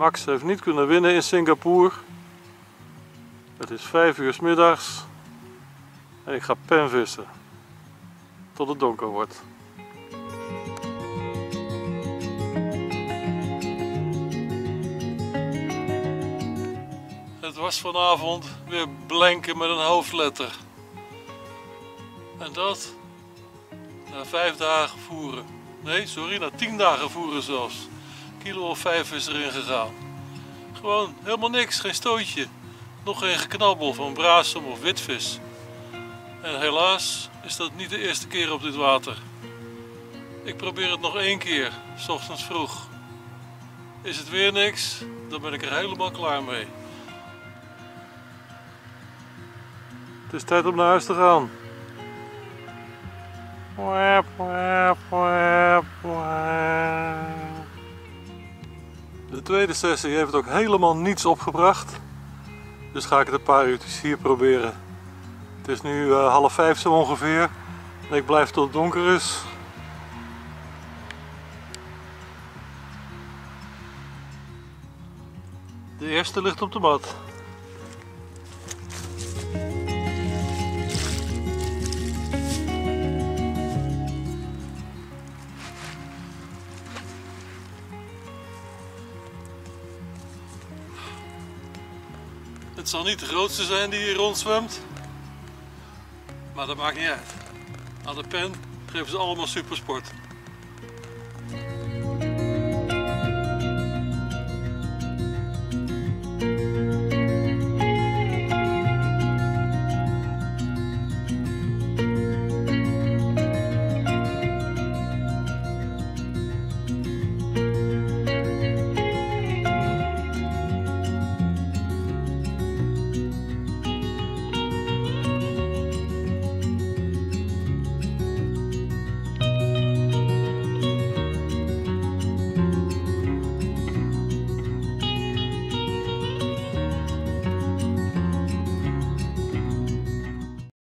Max heeft niet kunnen winnen in Singapore. Het is 5 uur 's middags en ik ga penvissen tot het donker wordt. Het was vanavond weer blanken met een hoofdletter. En dat na 5 dagen voeren. Nee, sorry, na 10 dagen voeren zelfs. Kilo of 5 is erin gegaan. Gewoon helemaal niks, geen stootje. Nog geen geknabbel van braasem of witvis. En helaas is dat niet de eerste keer op dit water. Ik probeer het nog 1 keer, 's ochtends vroeg. Is het weer niks, dan ben ik er helemaal klaar mee. Het is tijd om naar huis te gaan. De tweede sessie heeft ook helemaal niets opgebracht. Dus ga ik het een paar uurtjes hier proberen. Het is nu 4:30 zo ongeveer. En ik blijf tot het donker is. De eerste ligt op de mat. Het zal niet de grootste zijn die hier rondzwemt, maar dat maakt niet uit. Aan de pen geven ze allemaal supersport.